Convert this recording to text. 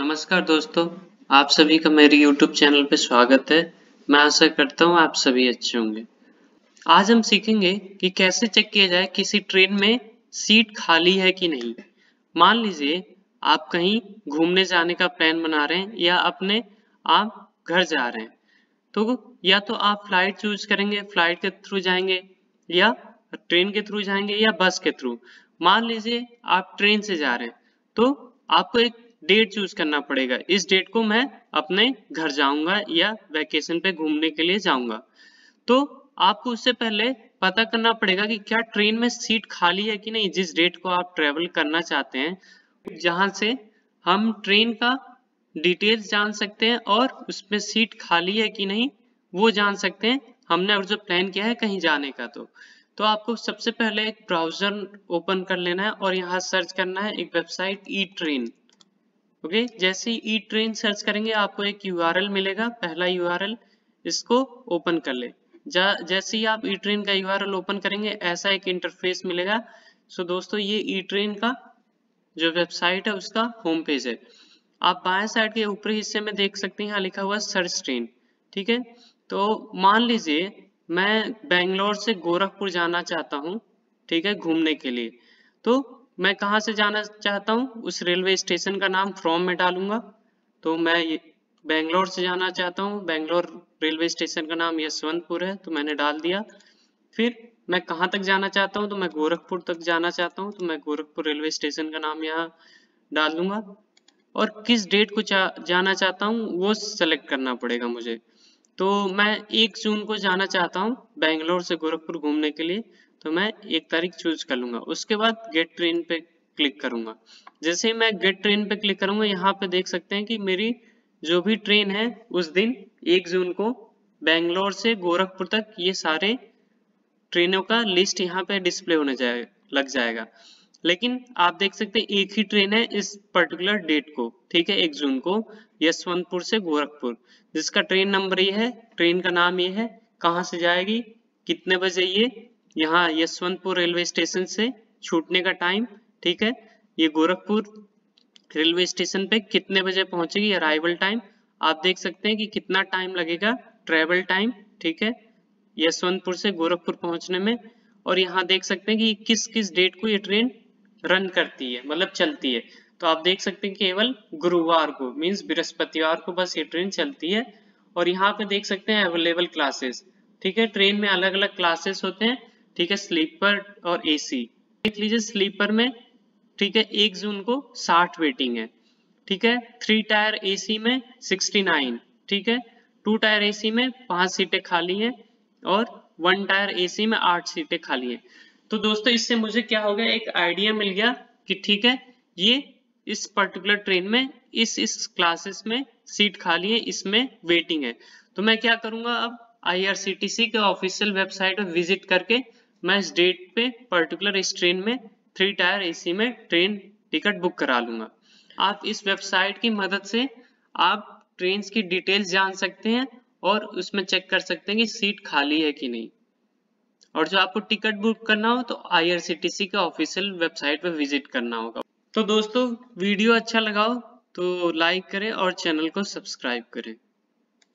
नमस्कार दोस्तों, आप सभी का मेरे YouTube चैनल पे स्वागत है। मैं आशा करता हूँ आप सभी अच्छे होंगे। आज हम सीखेंगे कि कैसे चेक किया जाए किसी ट्रेन में सीट खाली है कि नहीं। मान लीजिए आप कहीं घूमने जाने का प्लान बना रहे हैं या अपने आप घर जा रहे हैं, तो या तो आप फ्लाइट चूज करेंगे, फ्लाइट के थ्रू जाएंगे या ट्रेन के थ्रू जाएंगे या बस के थ्रू। मान लीजिए आप ट्रेन से जा रहे हैं तो आपको एक डेट चूज करना पड़ेगा, इस डेट को मैं अपने घर जाऊंगा या वैकेशन पे घूमने के लिए जाऊंगा। तो आपको उससे पहले पता करना पड़ेगा कि क्या ट्रेन में सीट खाली है कि नहीं, जिस डेट को आप ट्रेवल करना चाहते हैं, जहां से हम ट्रेन का डिटेल्स जान सकते हैं और उसमें सीट खाली है कि नहीं वो जान सकते हैं। हमने और जो प्लान किया है कहीं जाने का, तो आपको सबसे पहले एक ब्राउजर ओपन कर लेना है और यहाँ सर्च करना है एक वेबसाइट e-train। ओके, जैसे e-train सर्च करेंगे आपको एक URL मिलेगा, पहला URL इसको ओपन कर ले। जैसे ही आप e-train का URL ओपन करेंगे ऐसा एक इंटरफेस मिलेगा। सो दोस्तों, ये e-train का जो वेबसाइट है उसका होम पेज है। आप बाएं साइड के ऊपरी हिस्से में देख सकते हैं, यहाँ लिखा हुआ सर्च ट्रेन। ठीक है, तो मान लीजिए मैं बेंगलोर से गोरखपुर जाना चाहता हूँ, ठीक है, घूमने के लिए। तो मैं कहाँ से जाना चाहता हूँ, उस रेलवे स्टेशन का नाम फ्रॉम में डालूंगा। तो मैं बेंगलोर से जाना चाहता हूँ, बेंगलोर रेलवे स्टेशन का नाम यशवंतपुर है, तो मैंने डाल दिया। फिर मैं कहाँ तक जाना चाहता हूँ, तो मैं गोरखपुर तक जाना चाहता हूँ, तो मैं गोरखपुर रेलवे स्टेशन का नाम यहाँ डाल दूंगा। और किस डेट को जाना चाहता हूँ वो सेलेक्ट करना पड़ेगा मुझे। तो मैं 1 जून को जाना चाहता हूँ बेंगलोर से गोरखपुर घूमने के लिए, तो मैं 1 तारीख चूज कर लूंगा। उसके बाद गेट ट्रेन पे क्लिक करूंगा। जैसे ही मैं गेट ट्रेन पे क्लिक करूंगा, यहाँ पे देख सकते हैं कि मेरी जो भी ट्रेन है उस दिन 1 जून को बेंगलोर से गोरखपुर तक ये सारे ट्रेनों का लिस्ट यहाँ पे डिस्प्ले होने लग जाएगा। लेकिन आप देख सकते हैं एक ही ट्रेन है इस पर्टिकुलर डेट को, ठीक है, 1 जून को यशवंतपुर से गोरखपुर, जिसका ट्रेन नंबर ये है, ट्रेन का नाम ये है, कहाँ से जाएगी, कितने बजे ये यहाँ यशवंतपुर रेलवे स्टेशन से छूटने का टाइम, ठीक है, ये गोरखपुर रेलवे स्टेशन पे कितने बजे पहुंचेगी, अराइवल टाइम। आप देख सकते हैं कि कितना टाइम लगेगा, ट्रेवल टाइम, ठीक है, यशवंतपुर से गोरखपुर पहुंचने में। और यहाँ देख सकते हैं कि किस किस डेट को ये ट्रेन रन करती है, मतलब चलती है। तो आप देख सकते हैं केवल गुरुवार को, मीन्स बृहस्पतिवार को बस ये ट्रेन चलती है। और यहाँ पे देख सकते हैं अवेलेबल क्लासेस, ठीक है, ट्रेन में अलग अलग क्लासेस होते हैं, ठीक है, स्लीपर और एसी। देख लीजिए स्लीपर में, ठीक है, 1 जून को 60 वेटिंग है, ठीक है, 3 टायर एसी में 69, ठीक है, 2 टायर एसी में 5 सीटें खाली हैं और 1 टायर एसी में 8 सीटें खाली हैं। तो दोस्तों, इससे मुझे क्या हो गया, एक आइडिया मिल गया कि ठीक है, ये इस पर्टिकुलर ट्रेन में इस क्लासेस में सीट खाली है, इसमें वेटिंग है। तो मैं क्या करूंगा, अब IRCTC के ऑफिशियल वेबसाइट पर विजिट करके मैं इस डेट पे पर्टिकुलर इस ट्रेन में 3 टायर एसी में ट्रेन टिकट बुक करा लूंगा। आप इस वेबसाइट की मदद से आप ट्रेन की डिटेल्स जान सकते हैं और उसमें चेक कर सकते हैं कि सीट खाली है कि नहीं। और जो आपको टिकट बुक करना हो तो IRCTC के ऑफिशियल वेबसाइट पर विजिट करना होगा। तो दोस्तों, वीडियो अच्छा लगा हो तो लाइक करें और चैनल को सब्सक्राइब करें।